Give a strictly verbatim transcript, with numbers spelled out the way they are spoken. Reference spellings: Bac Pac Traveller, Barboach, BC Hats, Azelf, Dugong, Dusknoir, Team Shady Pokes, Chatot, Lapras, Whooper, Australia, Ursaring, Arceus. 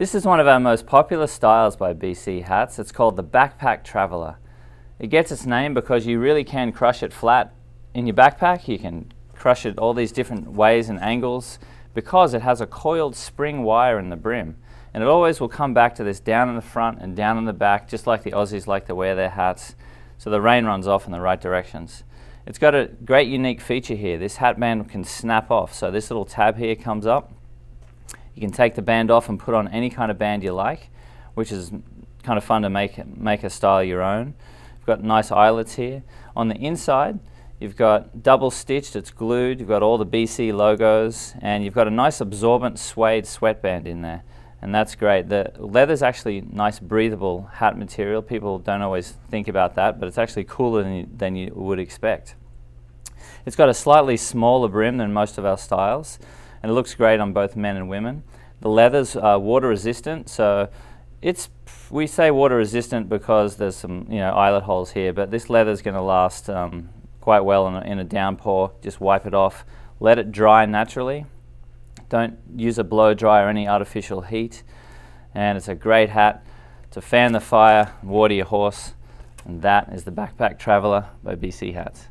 This is one of our most popular styles by B C Hats. It's called the Bac Pac Traveller. It gets its name because you really can crush it flat in your backpack. You can crush it all these different ways and angles because it has a coiled spring wire in the brim. And it always will come back to this down in the front and down in the back, just like the Aussies like to wear their hats, so the rain runs off in the right directions. It's got a great unique feature here. This hat band can snap off, so this little tab here comes up. You can take the band off and put on any kind of band you like, which is kind of fun to make, make a style your own. You've got nice eyelets here. On the inside, you've got double stitched, it's glued, you've got all the B C logos, and you've got a nice absorbent suede sweatband in there, and that's great. The leather's actually nice breathable hat material. People don't always think about that, but it's actually cooler than you, than you would expect. It's got a slightly smaller brim than most of our styles, and it looks great on both men and women. The leather's uh, water resistant, so it's, we say water resistant because there's some you know eyelet holes here, but this leather's going to last um, quite well in a, in a downpour. Just wipe it off, let it dry naturally. Don't use a blow dry or any artificial heat. And it's a great hat to fan the fire, water your horse. And that is the Bac Pac Traveller by B C Hats.